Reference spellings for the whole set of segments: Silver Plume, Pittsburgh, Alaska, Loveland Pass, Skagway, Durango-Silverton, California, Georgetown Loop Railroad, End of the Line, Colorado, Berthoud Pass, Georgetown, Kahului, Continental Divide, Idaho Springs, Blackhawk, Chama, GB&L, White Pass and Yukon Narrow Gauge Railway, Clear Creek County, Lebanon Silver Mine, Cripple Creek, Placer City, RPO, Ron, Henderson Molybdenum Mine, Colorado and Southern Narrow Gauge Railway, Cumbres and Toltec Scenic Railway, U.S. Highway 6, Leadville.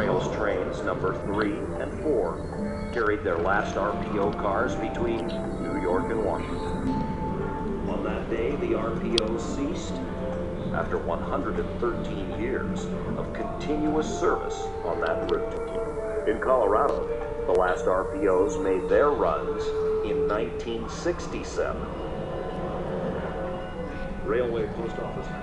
Rails trains number 3 and 4 carried their last RPO cars between New York and Washington. On that day, the RPO ceased after 113 years of continuous service on that route. In Colorado, the last RPOs made their runs in 1967. Railway post office hours.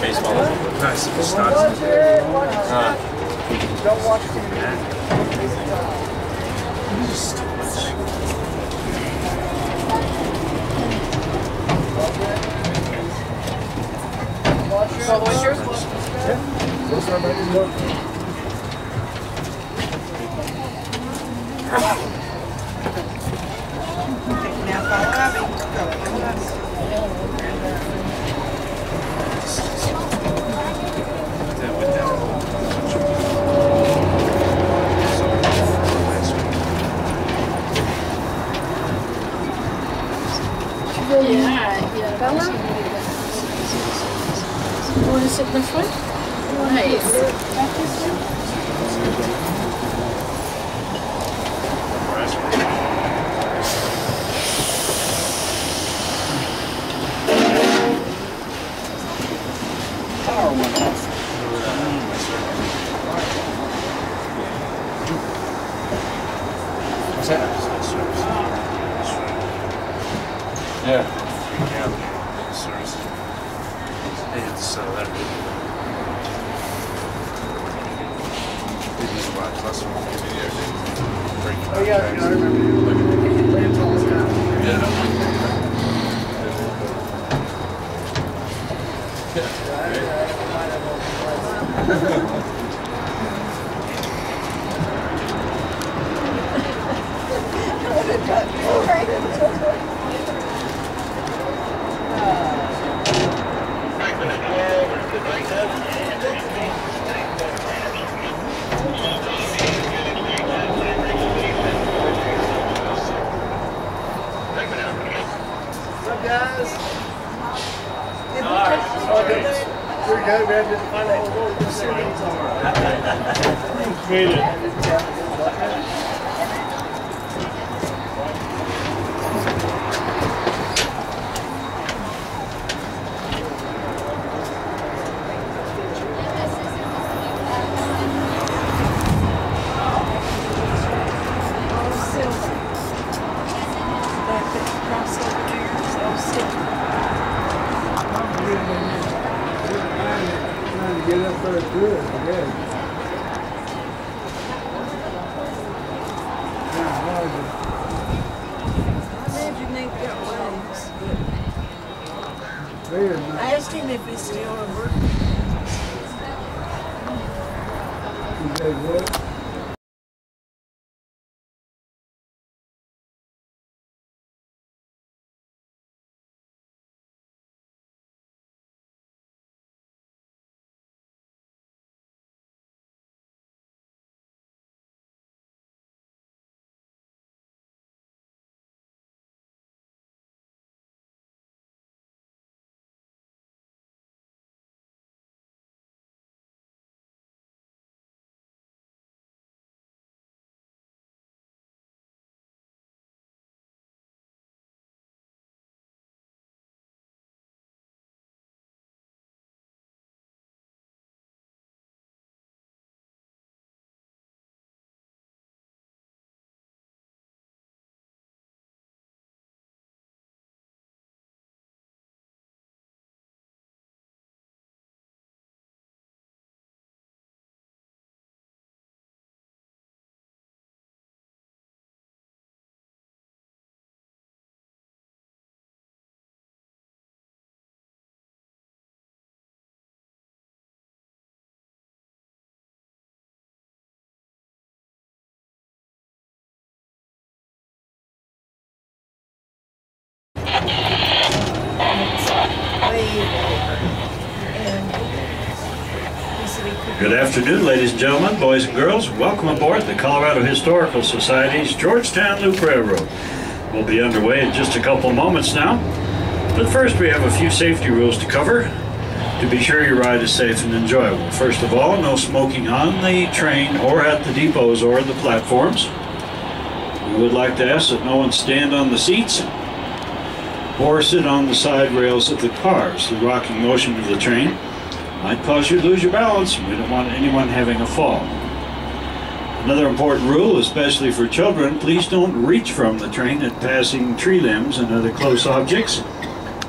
Baseball. Nice. Don't watch TV. What's yours? This way? Nice. Power went off. What's that? Yeah. So that didn't use a lot of plus one video, didn't break it. Oh yeah, I remember you looking at the plans all the time. Yeah. Made it. afternoon, ladies and gentlemen, boys and girls. Welcome aboard the Colorado Historical Society's Georgetown Loop Railroad. We'll be underway in just a couple moments now. But first, we have a few safety rules to cover to be sure your ride is safe and enjoyable. First of all, no smoking on the train or at the depots or the platforms. We would like to ask that no one stand on the seats or sit on the side rails of the cars. The rocking motion of the train might cause you to lose your balance, and we don't want anyone having a fall. Another important rule, especially for children, please don't reach from the train at passing tree limbs and other close objects.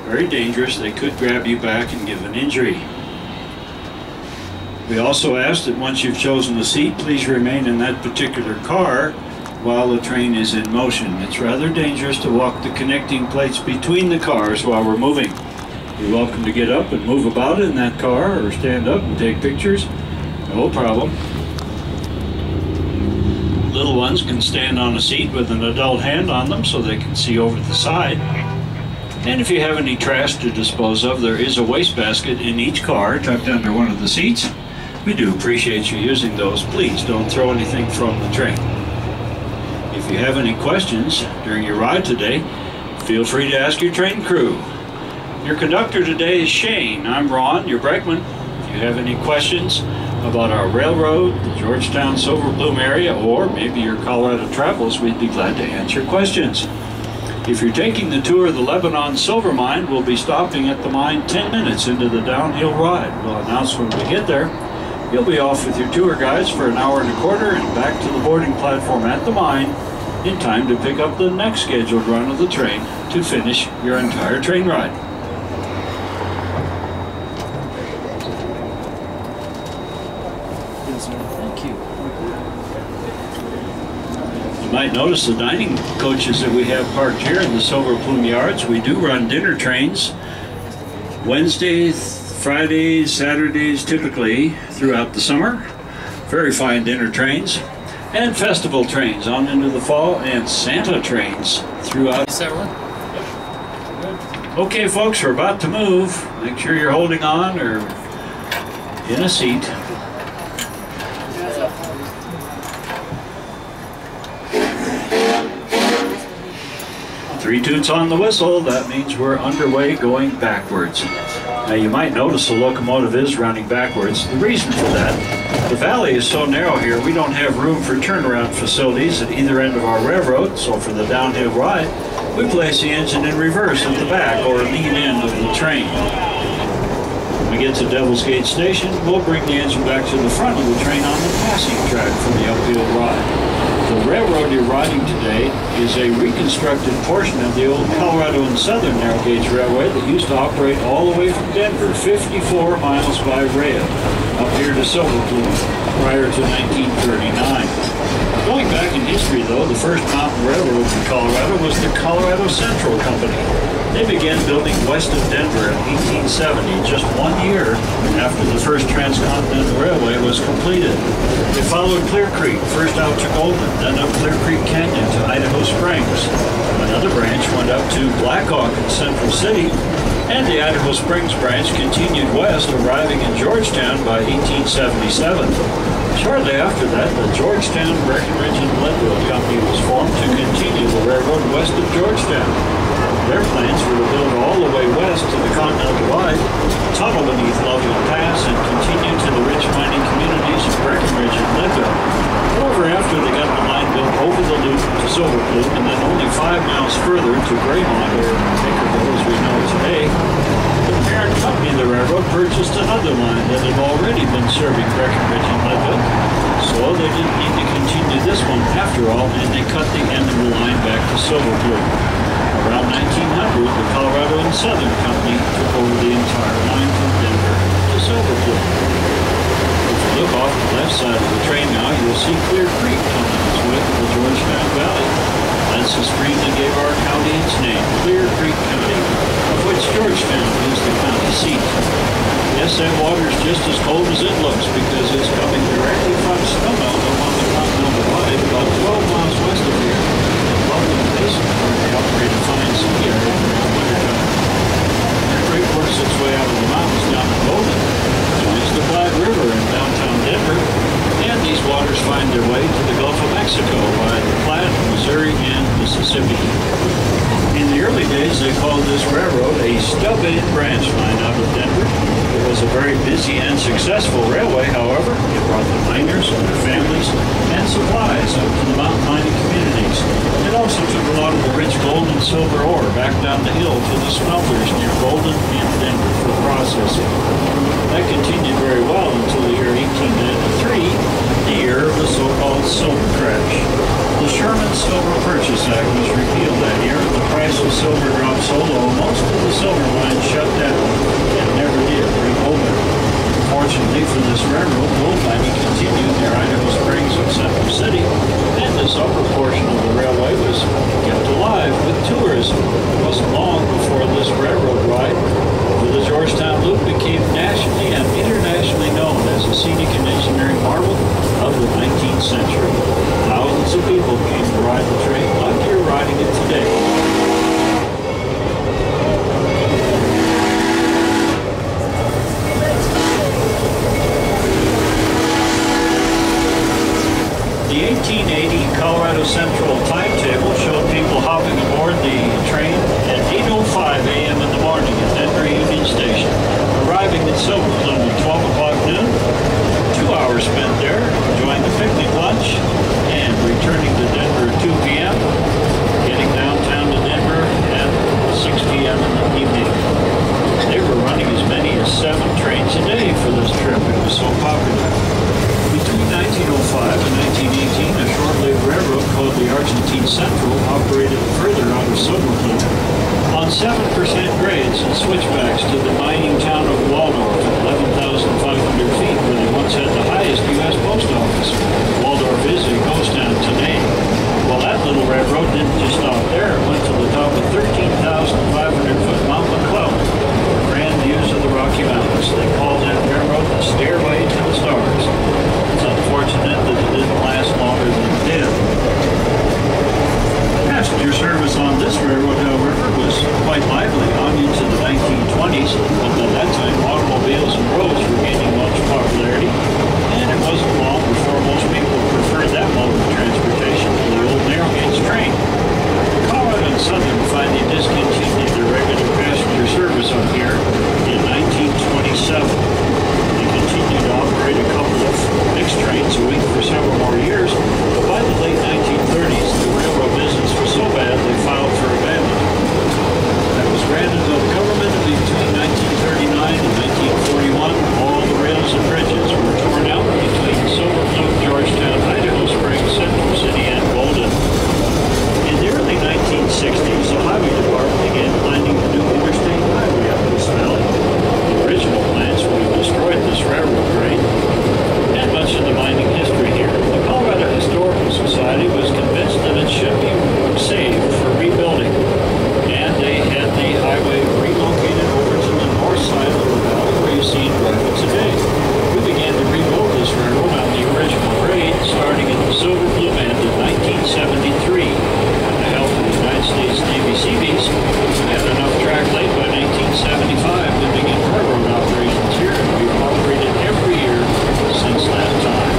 Very dangerous, they could grab you back and give an injury. We also ask that once you've chosen the seat, please remain in that particular car while the train is in motion. It's rather dangerous to walk the connecting plates between the cars while we're moving. You're welcome to get up and move about in that car or stand up and take pictures, no problem. Little ones can stand on a seat with an adult hand on them so they can see over the side. And if you have any trash to dispose of, there is a wastebasket in each car tucked under one of the seats. We do appreciate you using those. Please don't throw anything from the train. If you have any questions during your ride today, feel free to ask your train crew. Your conductor today is Shane. I'm Ron, your brakeman. If you have any questions about our railroad, the Georgetown Silver Plume area, or maybe your Colorado travels, we'd be glad to answer questions. If you're taking the tour of the Lebanon Silver Mine, we'll be stopping at the mine 10 minutes into the downhill ride. We'll announce when we get there. You'll be off with your tour guides for an hour and a quarter and back to the boarding platform at the mine in time to pick up the next scheduled run of the train to finish your entire train ride. You might notice the dining coaches that we have parked here in the Silver Plume yards. We do run dinner trains Wednesdays, Fridays, Saturdays, typically throughout the summer. Very fine dinner trains and festival trains on into the fall and Santa trains throughout. Is that right? Okay, folks, we're about to move. Make sure you're holding on or in a seat. Three toots on the whistle, that means we're underway going backwards. Now you might notice the locomotive is running backwards. The reason for that, the valley is so narrow here, we don't have room for turnaround facilities at either end of our railroad, so for the downhill ride, we place the engine in reverse at the back or lead end of the train. When we get to Devil's Gate Station, we'll bring the engine back to the front of the train on the passing track for the uphill ride. The railroad you're riding today is a reconstructed portion of the old Colorado and Southern Narrow Gauge Railway that used to operate all the way from Denver, 54 miles by rail, up here to Silver Plume prior to 1939. Going back in history, though, the first mountain railroad in Colorado was the Colorado Central Company. They began building west of Denver in 1870, just 1 year after the first transcontinental railway was completed. They followed Clear Creek, first out to Golden, then up Clear Creek Canyon to Idaho Springs. Another branch went up to Blackhawk and Central City, and the Idaho Springs branch continued west, arriving in Georgetown by 1877. Shortly after that, the Georgetown, Breckenridge, and Leadville Company was formed to continue the railroad west of Georgetown. Their plans were to build all the way west to the Continental Divide, tunnel beneath Loveland Pass, and continue to the rich mining communities of Breckenridge and Leadville. However, after they got the line built over the loop to Silver Plume, and then only 5 miles further to Greymont, or Pickerville as we know today, the parent company of the railroad purchased another line that had already been serving Breckenridge and Leadville, so they didn't need to continue this one after all, and they cut the end of the line back to Silver Plume. Around 1900, the Colorado and Southern Company took over the entire line from Denver to Silver Plume. If you look off the left side of the train now, you'll see Clear Creek coming its way to the Georgetown Valley. That's the stream that gave our county its name, Clear Creek County, of which Georgetown is the county seat. Yes, that water's just as cold as it looks because it's coming directly from snowmelt along the Continental Divide about 12 miles west of here. Loveland Pass, where they operate a fine ski area during the wintertime. The creek works its way out of the mountains down to Golden, joins the Platte River in downtown Denver, Mexico by the Platte, Missouri, and Mississippi. In the early days, they called this railroad a stub-end branch line out of Denver. It was a very busy and successful railway, however. It brought the miners, their families, and supplies up to the mountain mining communities. It also took a lot of the rich gold and silver ore back down the hill to the smelters near Golden and Denver for processing. That continued very well until the year 1893. The year of the so-called silver crash. The Sherman Silver Purchase Act was repealed that year. The price of silver dropped so low, most of the silver mines shut down and never did reopen. Fortunately for this railroad, gold mining continued near Idaho Springs and Central City, and this upper portion of the railway was kept alive with tourism. It wasn't long before this railroad ride over the Georgetown Loop became nationally and internationally known as a scenic and engineering marvel of the 19th century. Thousands of people came to ride the train like you're riding it today. The 1880 Colorado Central timetable showed people hopping aboard the train at 8:05 a.m. in the morning at Denver Union Station, arriving at Silver Plume at 12 o'clock noon, 2 hours spent there, enjoying the picnic lunch, and returning to Denver at 2 p.m., getting downtown to Denver at 6 p.m. in the evening. They were running as many as 7 trains a day for this trip. It was so popular. Between 1905 and 1918, a short-lived railroad called the Argentine Central operated further out of Silver Plume on 7% grades and switchbacks to the mining town of Waldorf at 11,500 feet, where they once had the highest U.S. post office. Waldorf is a ghost town today. Well, that little railroad didn't just stop there. It went to the top of 13,500-foot Mount McClellan, grand views of the Rocky Mountains. They called that railroad the Stairway to the Stars. It's unfortunate that it didn't last longer than it did. Passenger service on this railroad, however, was quite lively on into the 1920s, but by that time automobiles and roads were gaining much popularity, and it wasn't long before most people preferred that mode of transportation to the old narrow gauge train. Colorado and Southern finally discontinued their regular passenger service on here in 1927. They continued to operate a couple of mixed trains a week for several more years, but by the late 1930s, the railroad business was so bad they filed for abandonment. That was granted by the government between 1939 and 1941. All the rails and bridges were torn out between Silver Plume, Georgetown, Idaho Springs, Central City, and Golden. In the early 1960s, the Highway Department began planning the new interstate highway up this valley. The original plans would have destroyed this railroad grade and much of the mining history here. The Colorado Historical Society was convinced that it should be saved for rebuilding, and they had the highway relocated over to the north side of the valley where you see it today. We began to rebuild this railroad on the original grade starting at the Silver Plume End in 1973. With the help of the United States Navy Seabees, we had enough track laid by 1975 to begin railroad operations here, and we've operated every year since that time.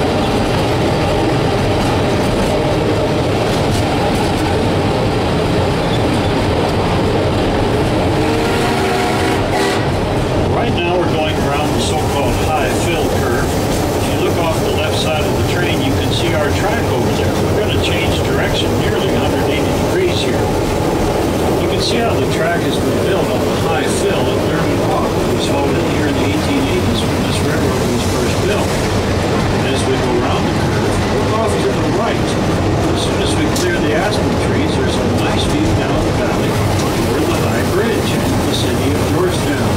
Right now we're going around the so-called high fill curve. If you look off the left side of the train, you can see our track over there. We're going to change direction nearly 180 degrees here. You can see how the track has been built on the high fill at Berthoud Pass. It was loaded here in the 1880s when this railroad was first built. And as we go around the curve, look off to the right. As soon as we clear the aspen trees, there's a nice view down the valley over the high bridge in the city of Georgetown.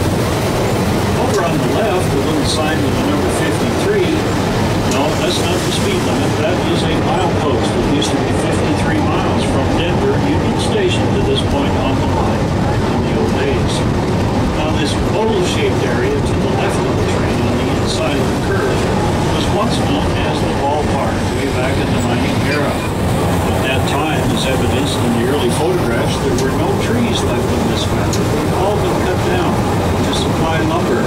Over on the left, a little sign with the number 53. No, that's not the speed limit. That is a milepost. It used to be 53 miles from Denver Union Station to this point on the line in the old days. Now, this oval-shaped area to the left of the train on the inside of the curve was once known as the ballpark way back in the mining era. At that time, as evidenced in the early photographs, there were no trees left in this valley. They'd all been cut down to supply lumber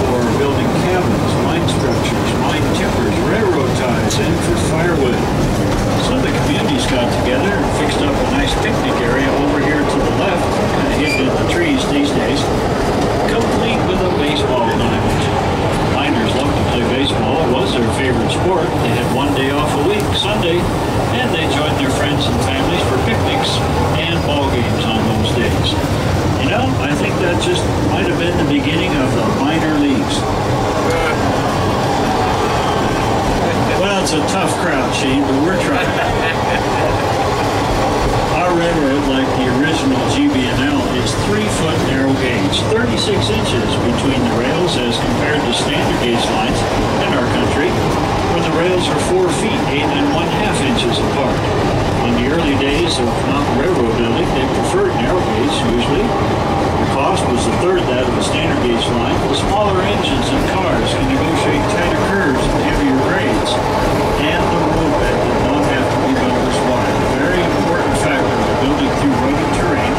for building cabins, mine structures, mine timbers, railroad ties, and for firewood. So the It's a tough crowd, Shane, but we're trying. Our railroad, like the original GB&L, is 3-foot narrow gauge, 36 inches between the rails as compared to standard gauge lines in our country, where the rails are 4 feet, 8 1/2 inches apart. In the early days of mountain railroad building, they preferred narrow gauge usually. The cost was a third that of a standard gauge line. The smaller engines and cars can negotiate tighter curves and heavier grades, and the road bed did not have to be built as wide. A very important factor of building through rugged terrain,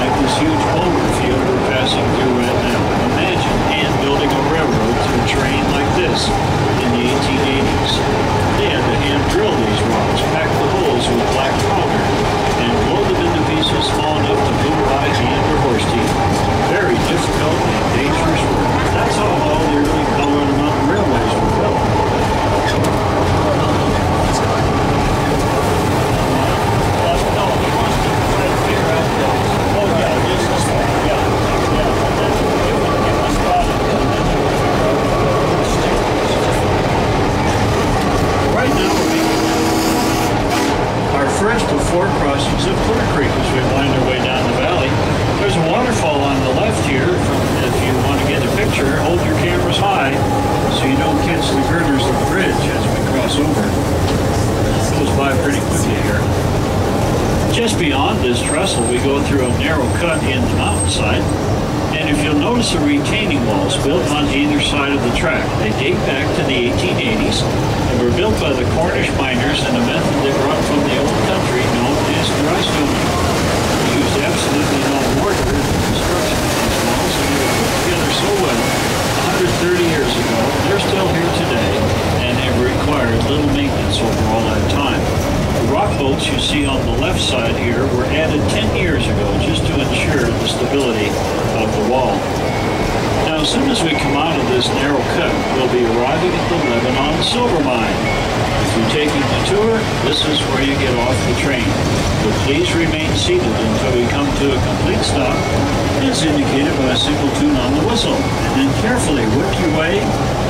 like this huge boulder field we're passing through right now. Imagine and building a railroad through terrain like this in the 1880s. They had to hand drill these rocks, pack the holes with black powder, and blow them into pieces small enough to pulverize the end or horse teeth. Very difficult and dangerous work. That's how all the early Colorado Mountain Railways were built. Right now we're making our first of 4 crossings of Clear Creek as we wind our way down the valley. There's a waterfall on the left here. If you want to get a picture, hold your cameras high so you don't catch the girders of the bridge as we cross over. This goes by pretty quickly here. Just beyond this trestle, we go through a narrow cut in the mountainside. And if you'll notice the retaining walls built on either side of the track, they date back to the 1880s and were built by the Cornish miners in a method they brought from the old country known as dry stoning. They used absolutely no mortar in the construction of these walls, and they were put together so well 130 years ago, they're still here today, and have required little maintenance over all that time. The rock bolts you see on the left side here were added 10 years ago just to ensure the stability of the wall. Now, as soon as we come out of this narrow cut, we'll be arriving at the Lebanon Silver Mine. If you're taking the tour, this is where you get off the train. But please remain seated until we come to a complete stop, as indicated by a single tune on the whistle, and then carefully whip your way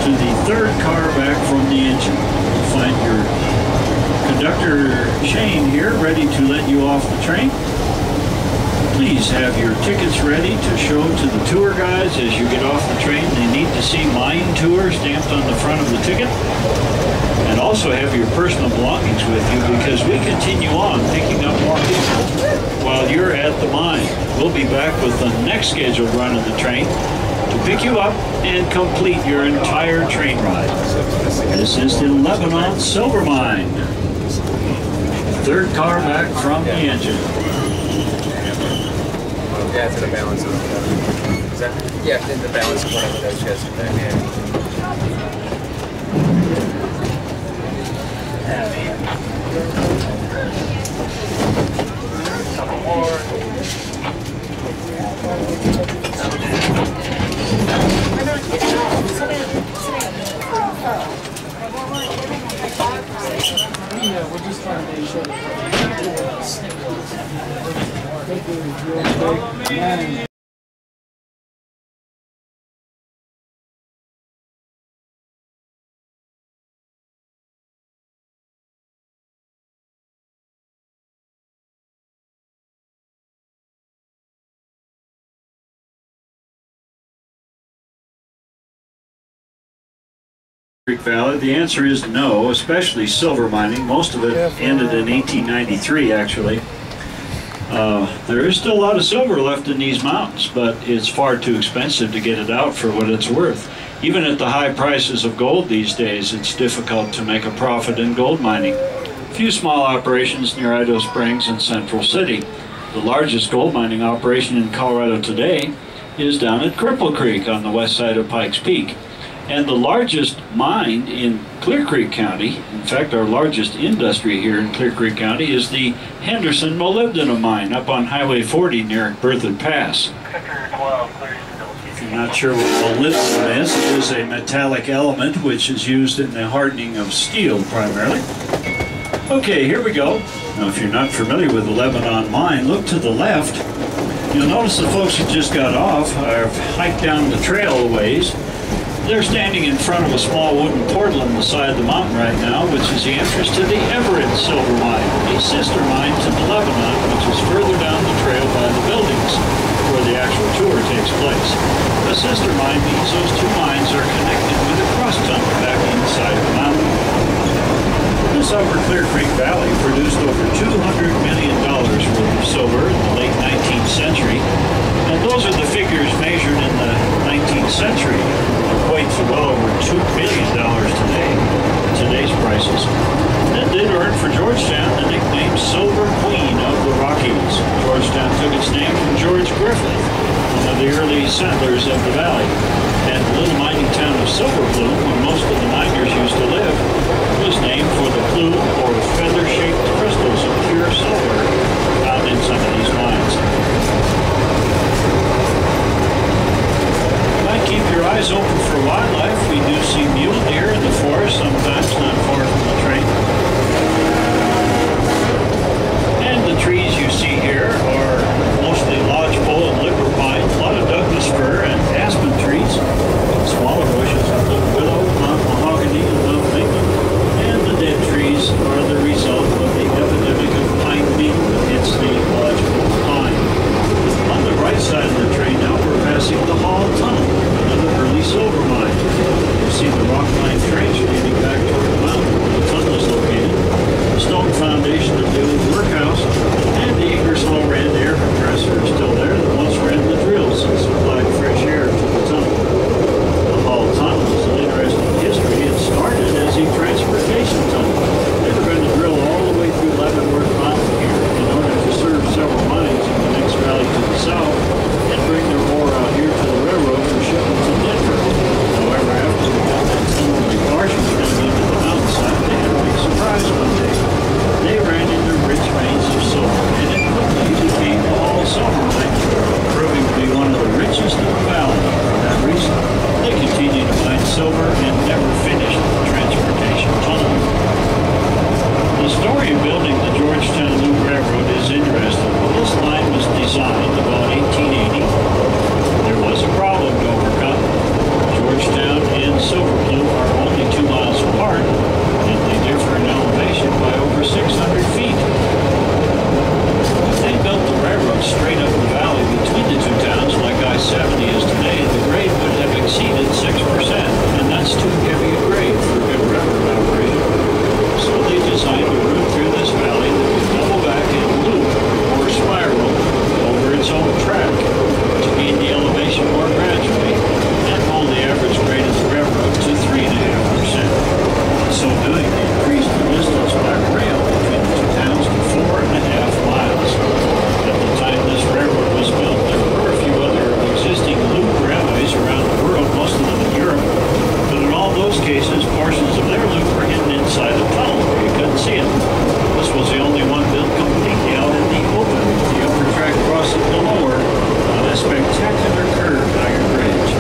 to the third car back from the engine. You'll find your conductor Shane here, ready to let you off the train. Please have your tickets ready to show to the tour guides as you get off the train. They need to see mine tour stamped on the front of the ticket. And also have your personal belongings with you, because we continue on picking up more people while you're at the mine. We'll be back with the next scheduled run of the train to pick you up and complete your entire train ride. This is the Lebanon Silver Mine. Third car back from the engine. Yeah, it's in the balance of that, yeah, it's in the balance of one of those chests in that hand. We're just trying to make sure that Thank you. Valley? The answer is no, especially silver mining. Most of it ended in 1893, actually. There is still a lot of silver left in these mountains, but it's far too expensive to get it out for what it's worth. Even at the high prices of gold these days, it's difficult to make a profit in gold mining. A few small operations near Idaho Springs and Central City. The largest gold mining operation in Colorado today is down at Cripple Creek on the west side of Pikes Peak. And the largest mine in Clear Creek County, in fact our largest industry here in Clear Creek County, is the Henderson Molybdenum Mine up on Highway 40 near Berthoud Pass. If you're not sure what molybdenum is, it is a metallic element which is used in the hardening of steel primarily. Okay, here we go. Now if you're not familiar with the Lebanon mine, look to the left. You'll notice the folks who just got off have hiked down the trail a ways. They're standing in front of a small wooden portal on the side of the mountain right now, which is the entrance to the Everett Silver Mine, a sister mine to the Lebanon, which is further down the trail by the buildings, where the actual tour takes place. The sister mine means those two mines are connected with a cross-tunnel back inside the mountain. This upper Clear Creek Valley produced over $200 million worth of silver in the late 19th century, and those are the figures measured in the 19th century, equates to well over $2 billion today, today's prices. That did earn for Georgetown the nickname Silver Queen of the Rockies. Georgetown took its name from George Griffith, one of the early settlers of the valley, and the little mining town of Silver Plume, where most of the miners used to live, was named for the plume or feather-shaped crystals of pure silver found in some of these mines. You might keep your eyes open for wildlife. We do see mule deer in the forest sometimes, not far from the train. And the trees you see here are mostly lodgepole and liver pine, a lot of Douglas fir and aspen trees, smaller bushes include willow, mahogany, and love. Dead trees are the result of the epidemic of pine beetle against the lodgepole pine. On the right side of the train now, we're passing the Hall Tunnel, another early silver mine. You see the rock line trains leading back toward the mountain where the tunnel is located, the stone foundation of the old workhouse, and the Ingersoll Rand air compressor is still there that once ran the drills and supplied fresh air to the tunnel. The Hall Tunnel is an interesting history. It started as a transportation tunnel. They were going to drill all the way through Leavenworth Mountain here in order to serve several mines in the next valley to the south and bring their ore out here to the railroad for shipment to Denver. However, after we got that tunnel the marshes ran into the mountainside, they had a big surprise one day. They ran into rich veins of silver, and it quickly became all silver mine, proving to be one of the richest in the valley. For that reason, they continued to mine silver and never finished the transportation tunnel. The story of building the Georgetown Loop Railroad is interesting. This line was designed about 1880. There was a problem to overcome. Georgetown and Silver Plume are only 2 miles apart, and they differ in elevation by over 600 feet. If they built the railroad straight up the valley between the two towns like I-70 is today, the grade would have exceeded 6%, and that's too heavy a grade for a good railroad operation. So they designed a route through this valley that would double back and loop or spiral over its own track to gain the elevation more gradually and hold the average grade of the railroad to 3.5%. So doing, they increased the distance by rail between the two towns to 4.5 miles. At the time this railroad was built, there were a few other existing loop railways around the world, most of them in Europe, but in all those cases, portions of their loop were hidden inside the tunnel where you couldn't see it. This was the only one built completely out in the open, the upper track crossing the lower on a spectacular curved iron bridge.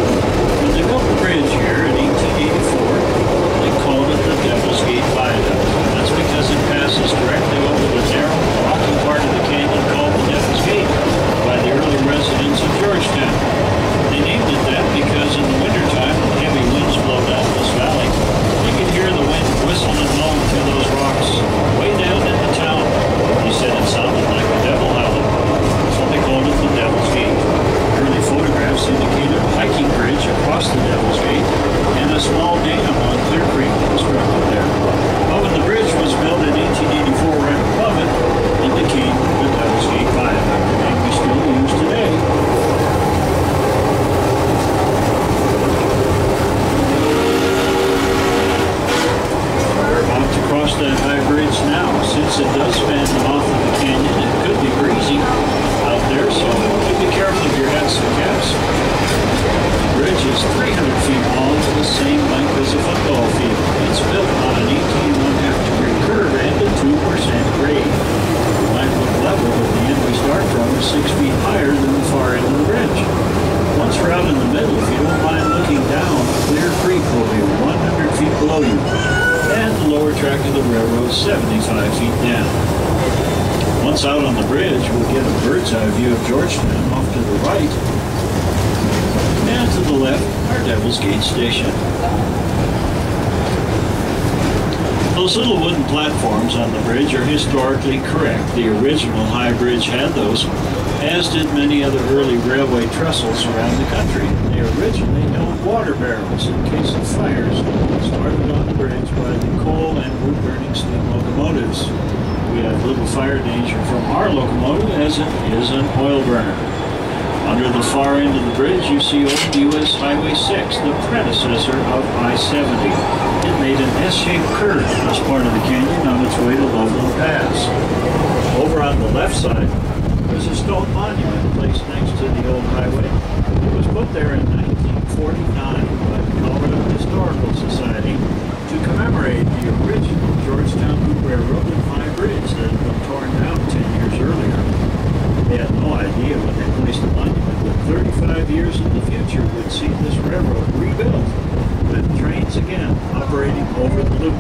When they built the bridge here in 1884, called it the Devil's Gate Viaduct. That's because it passes directly over the narrow, rocky part of the canyon called the Devil's Gate by the early residents of Georgetown. They named it that because in the wintertime, when heavy winds blow down this valley, you could hear the wind whistle and moan through those rocks way down in the town. They said it sounded like a devil howling, so they called it the Devil's Gate. Early photographs indicate a hiking bridge across the Devil's Gate and a small dam on Clear Creek constructed there. But when the bridge was built in 1884 right above it, it became the Devil's Gate Viaduct, the name we still use today. We're about to cross that high bridge now. Since it does span the mouth of the canyon, it could be breezy out there, so be careful of your hats and caps. The bridge is 300 feet long to the same length as a football field. It's built on an 18.5-degree curve and a 2% grade. The landward level at the end we start from is 6 feet higher than the far end of the bridge. Once we're out in the middle, if you don't mind looking down, Clear Creek will be 100 feet below you, and the lower track of the railroad is 75 feet down. Once out on the bridge, we'll get a bird's-eye view of Georgetown off to the right. miles to the left are Devil's Gate Station. Those little wooden platforms on the bridge are historically correct. The original High Bridge had those, as did many other early railway trestles around the country. They originally held water barrels in case of fires started on the bridge by the coal and wood-burning steam locomotives. We have little fire danger from our locomotive as it is an oil burner. Under the far end of the bridge, you see old U.S. Highway 6, the predecessor of I-70. It made an S-shaped curve as part of the canyon on its way to Loveland Pass. Over on the left side, there's a stone monument placed next to the old highway. It was put there in 1949 by the Colorado Historical Society to commemorate the original Georgetown Loop Railroad and High Bridge that had been torn down 10 years earlier. They had no idea when they placed the monument that 35 years in the future would see this railroad rebuilt, with trains again operating over the loop.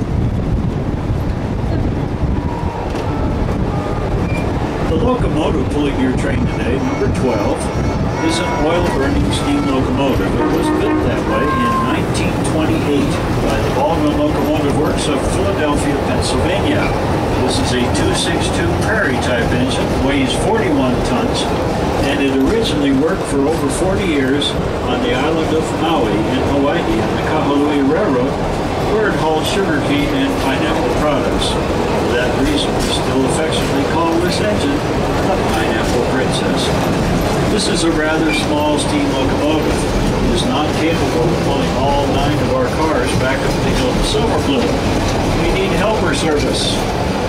The locomotive pulling your train today, number 12, is an oil-burning steam locomotive. It was built that way in 1928 by the Baldwin Locomotive Works of Philadelphia, Pennsylvania. This is a 262 Prairie-type engine, weighs 41 tons, and it originally worked for over 40 years on the island of Maui in Hawaii on the Kahului Railroad, where it hauled sugarcane and pineapple products. For that reason, we still affectionately call this engine the Pineapple Princess. This is a rather small steam locomotive. It is not capable of pulling all 9 of our cars back up the hill to Silver Plume. We need helper service.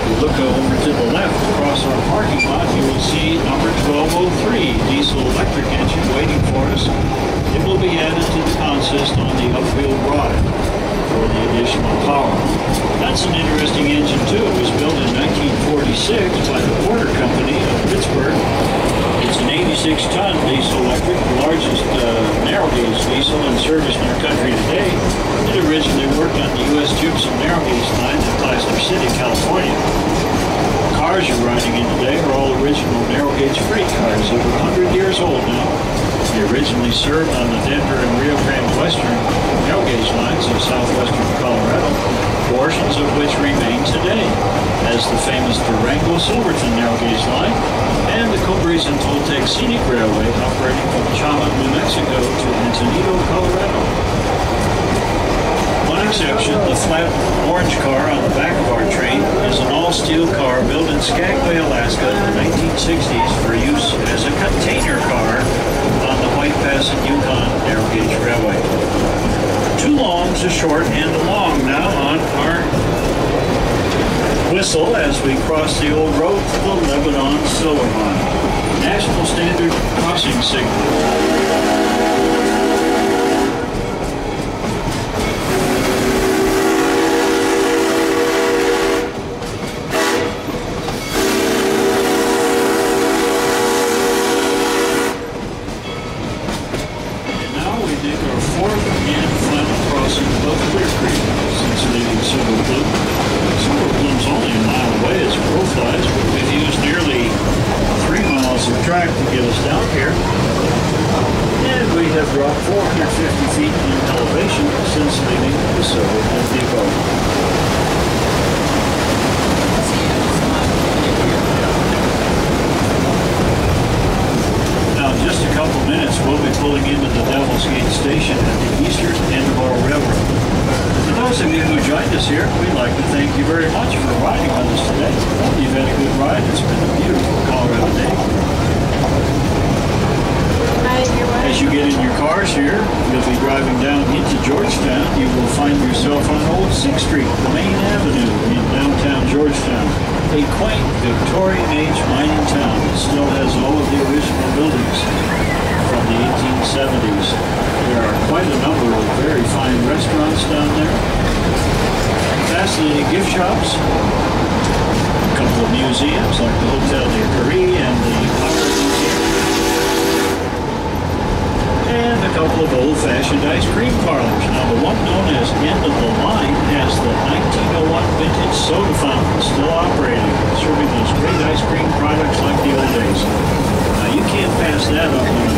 If you look over to the left across our parking lot, you will see number 1203 diesel electric engine waiting for us. It will be added to the consist on the upfield rod for the additional power. That's an interesting engine too. It was built in 1946 by the Porter Company of Pittsburgh. It's an 86-ton diesel electric, the largest narrow-gauge diesel in service in our country today. It originally worked on the U.S. Gypsum narrow-gauge line in Placer City, California. The cars you're riding in today are all original narrow-gauge freight cars that are 100 years old now. They originally served on the Denver and Rio Grande Western narrow gauge lines of southwestern Colorado, portions of which remain today as the famous Durango-Silverton narrow gauge line and the Cumbres and Toltec Scenic Railway operating from Chama, New Mexico to Encinitas, Colorado. One exception, the flat orange car on the back of our train is an all-steel car built in Skagway, Alaska in the 1960s for use as a container car on the White Pass and Yukon narrow gauge railway. Two longs, a short, and a long now on our whistle as we cross the old road to the Lebanon Silver Mine. National Standard Crossing Signal. That up on a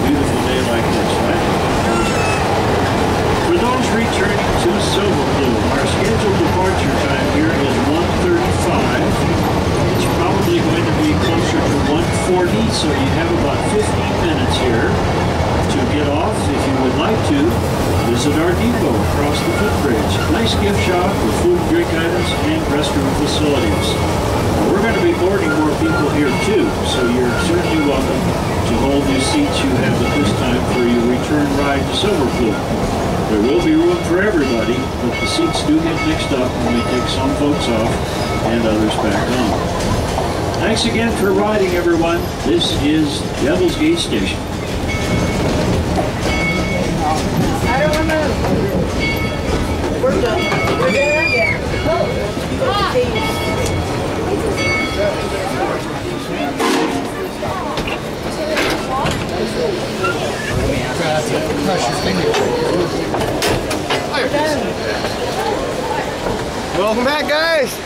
beautiful day like this, right? carriage to Silver Plume. Our scheduled departure time here is 1:35. It's probably going to be closer to 1:40, so you have about 15 minutes here to get off if you would like to. Visit our depot across the footbridge. Nice gift shop with food and drink items and restroom facilities. We're going to be boarding more people here too, so you're certainly welcome to hold these seats you have at this time for your return ride to Silver Plume. There will be room for everybody, but the seats do get mixed up when we take some folks off and others back on. Thanks again for riding, everyone. This is Devil's Gate Station. I don't want to move. We're done. We're there again. Oh. Welcome back, guys.